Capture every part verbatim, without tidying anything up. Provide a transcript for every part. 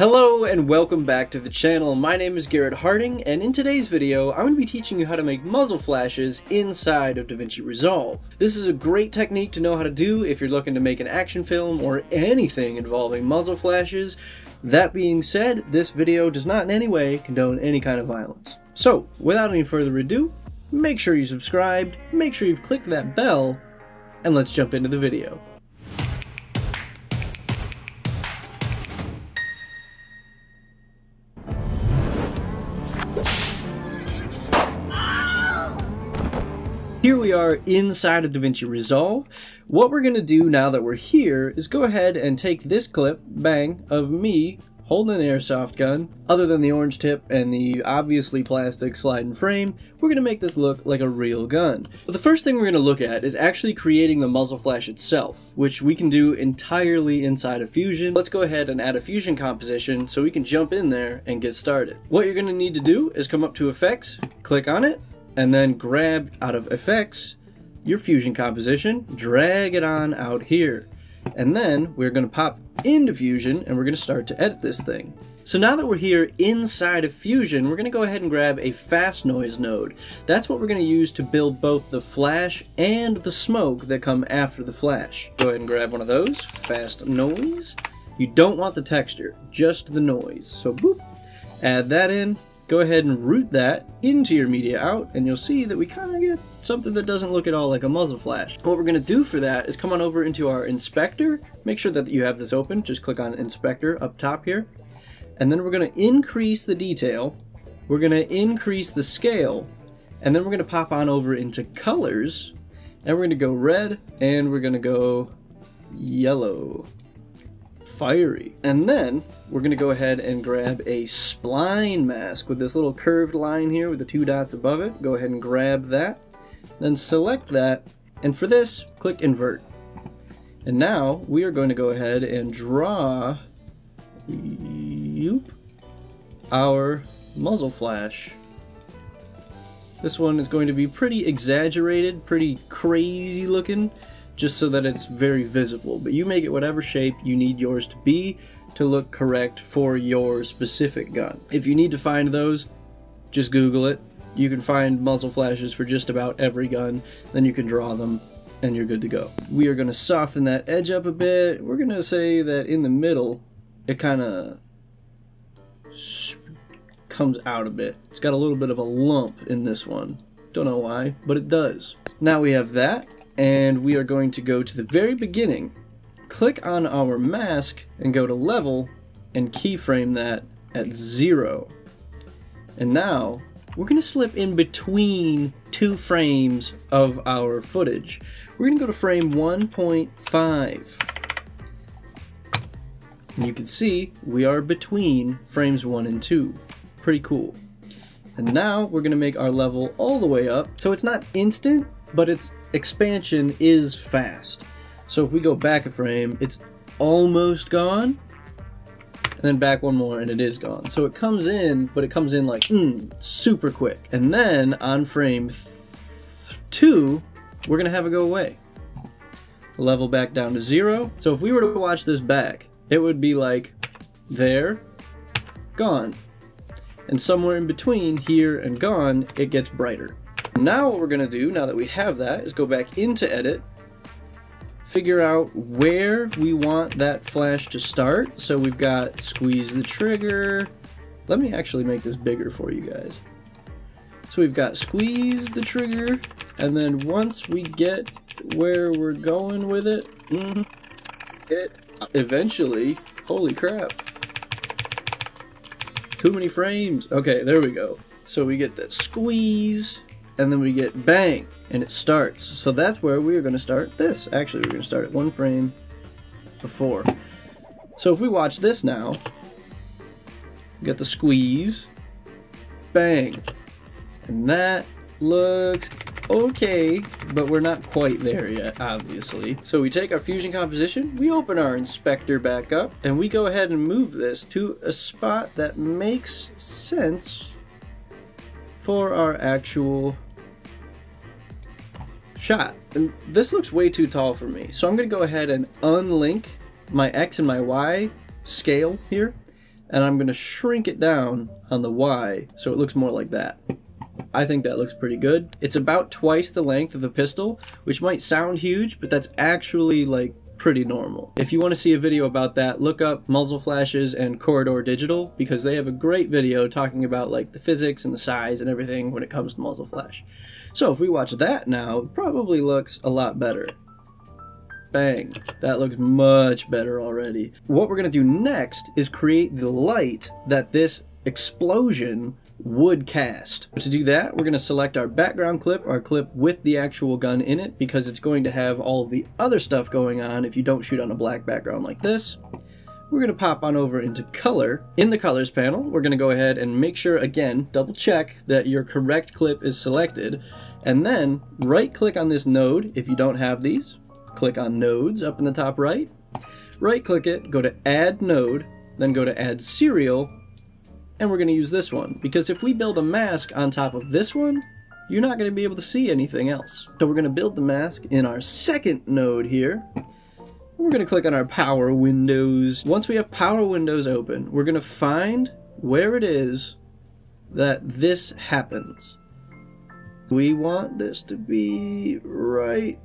Hello and welcome back to the channel. My name is Garrett Harding, and in today's video I'm going to be teaching you how to make muzzle flashes inside of DaVinci Resolve. This is a great technique to know how to do if you're looking to make an action film or anything involving muzzle flashes. That being said, this video does not in any way condone any kind of violence. So without any further ado, make sure you subscribed, make sure you've clicked that bell, and let's jump into the video. Here we are inside of DaVinci Resolve. What we're gonna do now that we're here is go ahead and take this clip, bang, of me holding an airsoft gun. Other than the orange tip and the obviously plastic slide and frame, we're gonna make this look like a real gun. But the first thing we're gonna look at is actually creating the muzzle flash itself, which we can do entirely inside of Fusion. Let's go ahead and add a Fusion composition so we can jump in there and get started. What you're gonna need to do is come up to Effects, click on it, and then grab out of Effects your Fusion composition, drag it on out here, and then we're going to pop into Fusion and we're going to start to edit this thing. So now that we're here inside of Fusion, we're going to go ahead and grab a fast noise node. That's what we're going to use to build both the flash and the smoke that come after the flash. Go ahead and grab one of those, fast noise. You don't want the texture, just the noise. So boop, add that in. Go ahead and route that into your media out, and you'll see that we kind of get something that doesn't look at all like a muzzle flash. What we're going to do for that is come on over into our inspector. Make sure that you have this open. Just click on inspector up top here. And then we're going to increase the detail. We're going to increase the scale. And then we're going to pop on over into colors. And we're going to go red, and we're going to go yellow. Fiery. And then we're going to go ahead and grab a spline mask with this little curved line here with the two dots above it. Go ahead and grab that, then select that, and for this, click invert. And now we are going to go ahead and draw yoop, our muzzle flash. This one is going to be pretty exaggerated, pretty crazy looking, just so that it's very visible, but you make it whatever shape you need yours to be to look correct for your specific gun. If you need to find those, just Google it. You can find muzzle flashes for just about every gun, then you can draw them and you're good to go. We are gonna soften that edge up a bit. We're gonna say that in the middle, it kinda comes out a bit. It's got a little bit of a lump in this one. Don't know why, but it does. Now we have that. And we are going to go to the very beginning, click on our mask and go to level and keyframe that at zero. And now we're going to slip in between two frames of our footage. We're going to go to frame one point five. And you can see we are between frames one and two. Pretty cool. And now we're going to make our level all the way up. So it's not instant, but its expansion is fast. So if we go back a frame, it's almost gone, and then back one more and it is gone. So it comes in, but it comes in like mm, super quick. And then on frame two, we're gonna have it go away. Level back down to zero. So if we were to watch this back, it would be like there, gone. And somewhere in between here and gone, it gets brighter. Now what we're going to do, now that we have that, is go back into edit, figure out where we want that flash to start. So we've got squeeze the trigger. Let me actually make this bigger for you guys. So we've got squeeze the trigger, and then once we get where we're going with it, mm-hmm, it eventually, holy crap, too many frames. Okay, there we go. So we get that squeeze, and then we get bang, and it starts. So that's where we are going to start this. Actually, we're going to start at one frame before. So if we watch this now, we got the squeeze, bang, and that looks okay, but we're not quite there yet, obviously. So we take our Fusion composition, we open our inspector back up, and we go ahead and move this to a spot that makes sense for our actual shot. And this looks way too tall for me, so I'm going to go ahead and unlink my X and my Y scale here. and I'm going to shrink it down on the Y so it looks more like that. I think that looks pretty good. It's about twice the length of the pistol, which might sound huge, but that's actually like pretty normal. If you want to see a video about that, look up muzzle flashes and Corridor Digital, because they have a great video talking about like the physics and the size and everything when it comes to muzzle flash. So if we watch that now, it probably looks a lot better. Bang, that looks much better already. What we're going to do next is create the light that this explosion would cast. But to do that, we're going to select our background clip, our clip with the actual gun in it, because it's going to have all of the other stuff going on if you don't shoot on a black background like this. We're going to pop on over into color. In the colors panel, we're going to go ahead and make sure, again, double check that your correct clip is selected, and then right click on this node if you don't have these. Click on nodes up in the top right, right click it, go to add node, then go to add serial, and we're going to use this one, because if we build a mask on top of this one, you're not going to be able to see anything else. So we're going to build the mask in our second node here. We're going to click on our power windows. Once we have power windows open, we're going to find where it is that this happens. We want this to be right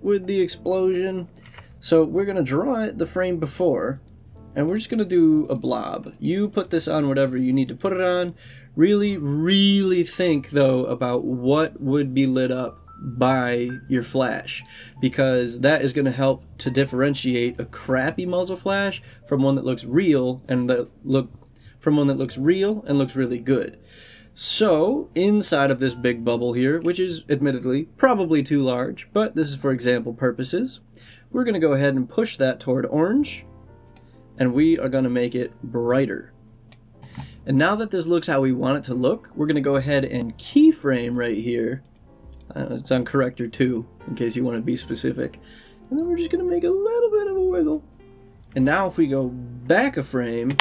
with the explosion, so we're going to draw it the frame before. And we're just going to do a blob. You put this on whatever you need to put it on. Really, really think, though, about what would be lit up by your flash, because that is going to help to differentiate a crappy muzzle flash from one that looks real and that look from one that looks real and looks really good. So inside of this big bubble here, which is admittedly probably too large, but this is for example purposes, we're going to go ahead and push that toward orange. And we are going to make it brighter. And now that this looks how we want it to look, we're going to go ahead and keyframe right here. Uh, it's on corrector two, in case you want to be specific. And then we're just going to make a little bit of a wiggle. And now if we go back a frame,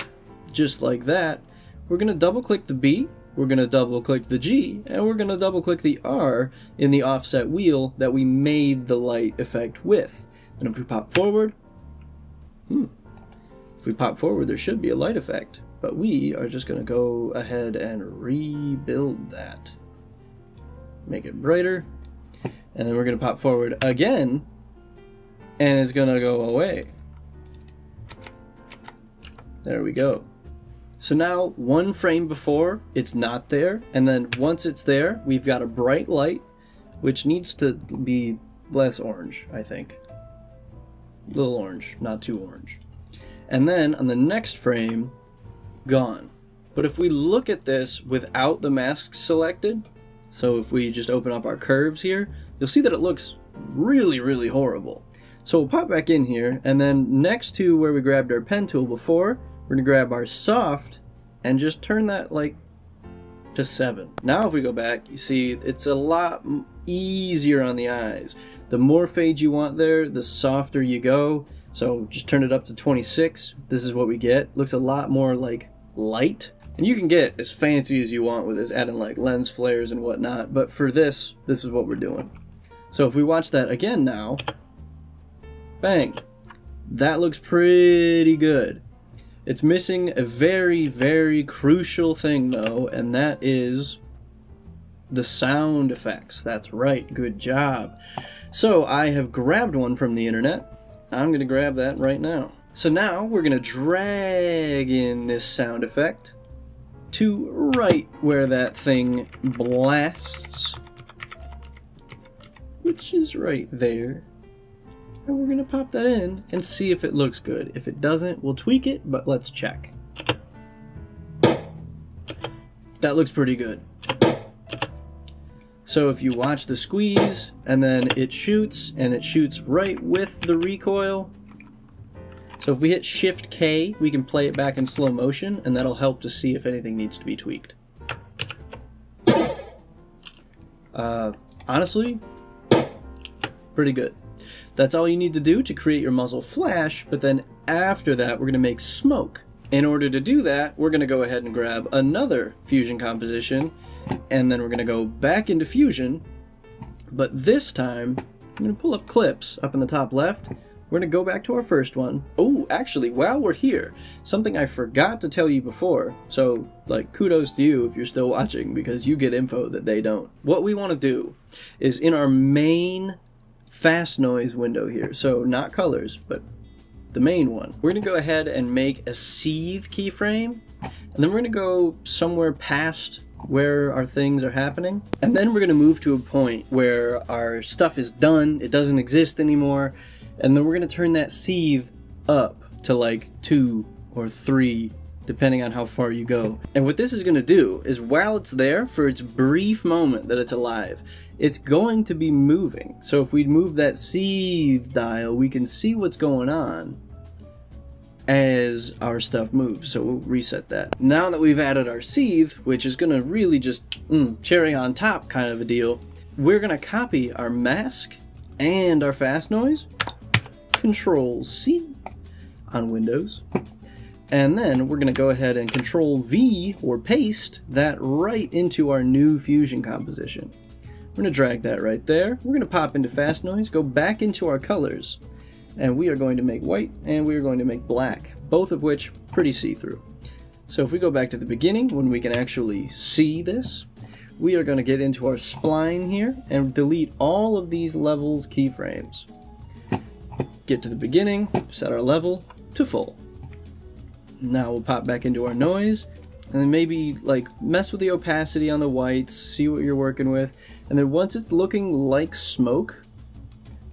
just like that, we're going to double click the B, we're going to double click the G, and we're going to double click the R in the offset wheel that we made the light effect with. And if we pop forward, hmm. If we pop forward, there should be a light effect, but we are just going to go ahead and rebuild that. Make it brighter, and then we're going to pop forward again, and it's going to go away. There we go. So now, one frame before, it's not there, and then once it's there, we've got a bright light, which needs to be less orange, I think. A little orange, not too orange. And then on the next frame, gone. But if we look at this without the masks selected, so if we just open up our curves here, you'll see that it looks really, really horrible. So we'll pop back in here, and then next to where we grabbed our pen tool before, we're gonna grab our soft and just turn that like to seven. Now if we go back, you see it's a lot easier on the eyes. The more fade you want there, the softer you go. So just turn it up to twenty-six. This is what we get. Looks a lot more like light. And you can get as fancy as you want with this, adding like lens flares and whatnot. But for this, this is what we're doing. So if we watch that again now, bang, that looks pretty good. It's missing a very, very crucial thing though, and that is the sound effects. That's right, good job. So I have grabbed one from the internet. I'm going to grab that right now. So now we're going to drag in this sound effect to right where that thing blasts, which is right there. And we're going to pop that in and see if it looks good. If it doesn't, we'll tweak it, but let's check. That looks pretty good. So if you watch the squeeze, and then it shoots, and it shoots right with the recoil. So if we hit shift K, we can play it back in slow motion, and that'll help to see if anything needs to be tweaked. Uh, honestly, pretty good. That's all you need to do to create your muzzle flash, but then after that, we're gonna make smoke. In order to do that, we're gonna go ahead and grab another Fusion composition, and then we're going to go back into Fusion, but this time I'm going to pull up clips up in the top left. We're going to go back to our first one. Oh, actually, while we're here, something I forgot to tell you before. So, like, kudos to you if you're still watching, because you get info that they don't. What we want to do is in our main fast noise window here, so not colors, but the main one, we're going to go ahead and make a seethe keyframe, and then we're going to go somewhere past where our things are happening, and then we're going to move to a point where our stuff is done, it doesn't exist anymore, and then we're going to turn that seethe up to like two or three, depending on how far you go. And what this is going to do is, while it's there for its brief moment that it's alive, it's going to be moving. So if we move that seethe dial, we can see what's going on as our stuff moves. So we'll reset that. Now that we've added our seethe, which is going to really just mm, cherry on top kind of a deal, we're going to copy our mask and our fast noise, Control C on Windows, and then we're going to go ahead and Control V or paste that right into our new Fusion composition. We're going to drag that right there. We're going to pop into fast noise, go back into our colors, and we are going to make white and we are going to make black, both of which pretty see-through. So if we go back to the beginning when we can actually see this, we are going to get into our spline here and delete all of these levels keyframes. Get to the beginning, set our level to full. Now we'll pop back into our noise, and then maybe like mess with the opacity on the whites, see what you're working with, and then once it's looking like smoke,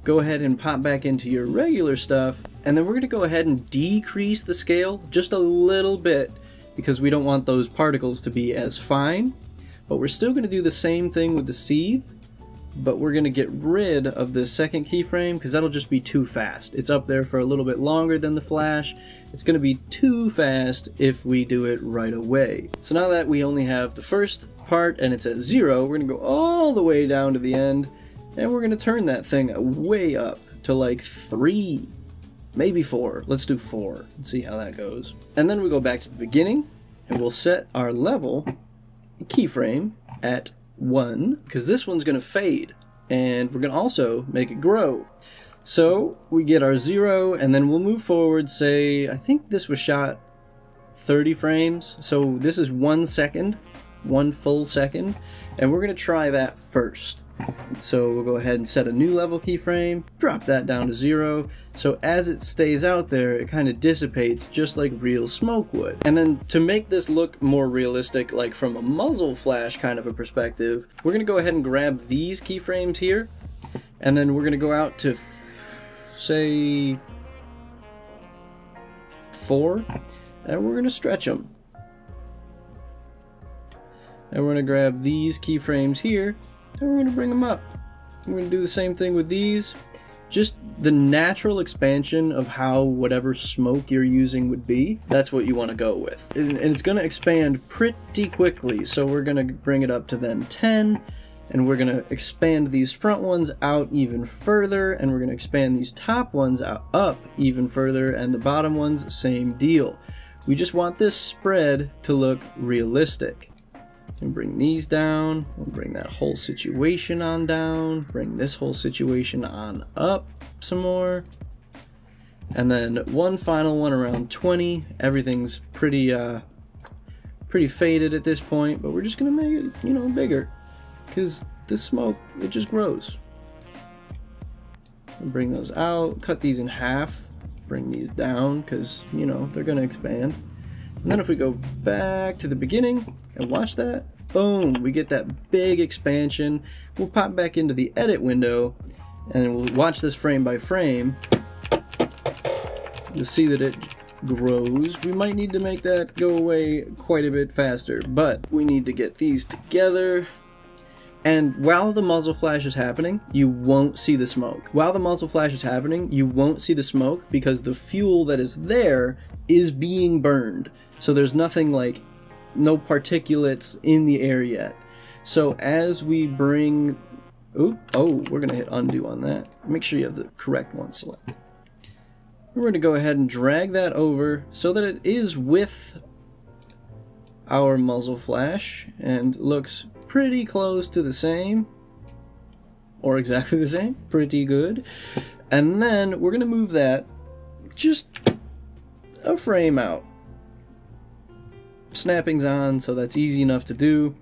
go ahead and pop back into your regular stuff, and then we're going to go ahead and decrease the scale just a little bit, because we don't want those particles to be as fine, but we're still going to do the same thing with the seethe. But we're going to get rid of this second keyframe because that'll just be too fast. It's up there for a little bit longer than the flash. It's going to be too fast if we do it right away. So now that we only have the first part and it's at zero, we're going to go all the way down to the end, and we're going to turn that thing way up to like three, maybe four. Let's do four and see how that goes. And then we go back to the beginning and we'll set our level keyframe at one, because this one's going to fade, and we're going to also make it grow. So we get our zero, and then we'll move forward, say, I think this was shot thirty frames, so this is one second, one full second, and we're going to try that first. So we'll go ahead and set a new level keyframe, drop that down to zero, so as it stays out there it kind of dissipates just like real smoke would. And then to make this look more realistic, like from a muzzle flash kind of a perspective, we're going to go ahead and grab these keyframes here, and then we're going to go out to say four, and we're going to stretch them. And we're going to grab these keyframes here, and we're going to bring them up. We're going to do the same thing with these. Just the natural expansion of how whatever smoke you're using would be, that's what you want to go with. And it's going to expand pretty quickly, so we're going to bring it up to then ten, and we're going to expand these front ones out even further, and we're going to expand these top ones out up even further, and the bottom ones, same deal. We just want this spread to look realistic. And bring these down, we'll bring that whole situation on down, bring this whole situation on up some more, and then one final one around twenty. Everything's pretty uh, pretty faded at this point, but we're just gonna make it, you know, bigger, because this smoke, it just grows. And bring those out, cut these in half, bring these down, because, you know, they're gonna expand. And then if we go back to the beginning and watch that, boom, we get that big expansion. We'll pop back into the edit window and we'll watch this frame by frame. You'll see that it grows. We might need to make that go away quite a bit faster, but we need to get these together. And while the muzzle flash is happening, you won't see the smoke. While the muzzle flash is happening, you won't see the smoke because the fuel that is there is being burned. So there's nothing like, no particulates in the air yet. So as we bring, ooh, oh, we're gonna hit undo on that. Make sure you have the correct one selected. We're gonna go ahead and drag that over so that it is with our muzzle flash and looks pretty close to the same, or exactly the same, pretty good. And then we're going to move that just a frame out. Snapping's on, so that's easy enough to do.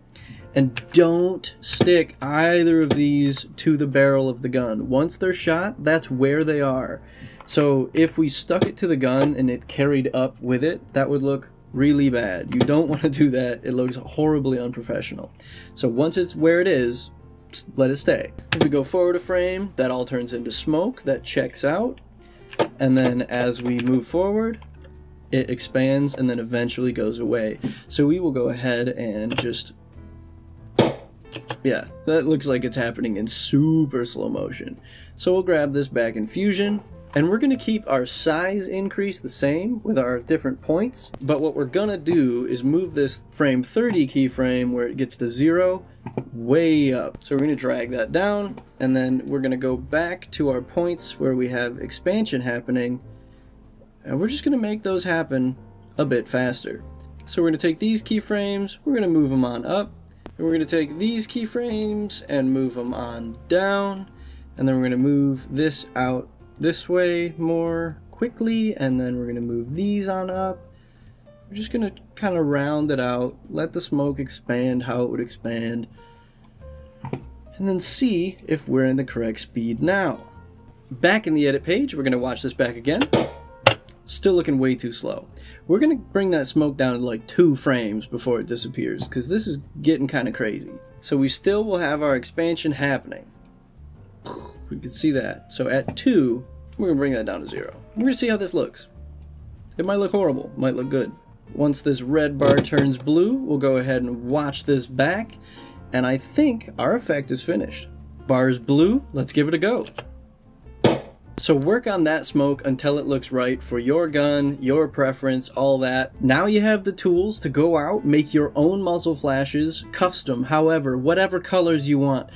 And don't stick either of these to the barrel of the gun. Once they're shot, that's where they are. So if we stuck it to the gun and it carried up with it, that would look really bad. You don't want to do that. It looks horribly unprofessional. So once it's where it is, let it stay. If we go forward a frame, that all turns into smoke. That checks out. And then as we move forward, it expands and then eventually goes away. So we will go ahead and just... yeah, that looks like it's happening in super slow motion. So we'll grab this back in Fusion, and we're going to keep our size increase the same with our different points. But what we're going to do is move this frame thirty keyframe where it gets to zero way up. So we're going to drag that down, and then we're going to go back to our points where we have expansion happening. And we're just going to make those happen a bit faster. So we're going to take these keyframes, we're going to move them on up. And we're going to take these keyframes and move them on down. And then we're going to move this out this way more quickly. And then we're going to move these on up. We're just going to kind of round it out. Let the smoke expand how it would expand. And then see if we're in the correct speed now. Back in the edit page, we're going to watch this back again. Still looking way too slow. We're going to bring that smoke down to like two frames before it disappears, because this is getting kind of crazy. So we still will have our expansion happening. We can see that. So at two, we're going to bring that down to zero. We're going to see how this looks. It might look horrible, might look good. Once this red bar turns blue, we'll go ahead and watch this back. And I think our effect is finished. Bar is blue, let's give it a go. So work on that smoke until it looks right for your gun, your preference, all that. Now you have the tools to go out, make your own muzzle flashes, custom, however, whatever colors you want,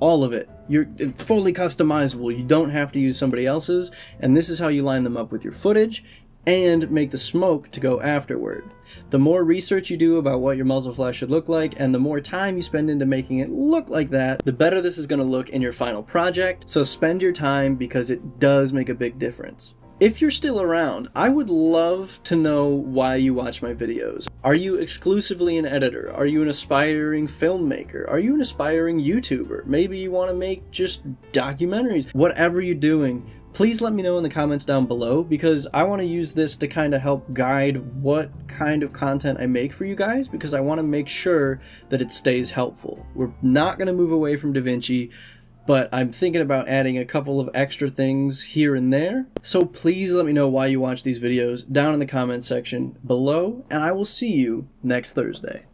all of it. You're fully customizable. You don't have to use somebody else's, and this is how you line them up with your footage and make the smoke to go afterward. The more research you do about what your muzzle flash should look like, and the more time you spend into making it look like that, the better this is going to look in your final project. So spend your time, because it does make a big difference. If you're still around, I would love to know why you watch my videos. Are you exclusively an editor? Are you an aspiring filmmaker? Are you an aspiring YouTuber? Maybe you want to make just documentaries. Whatever you're doing, please let me know in the comments down below, because I want to use this to kind of help guide what kind of content I make for you guys, because I want to make sure that it stays helpful. We're not going to move away from DaVinci, but I'm thinking about adding a couple of extra things here and there. So please let me know why you watch these videos down in the comments section below, and I will see you next Thursday.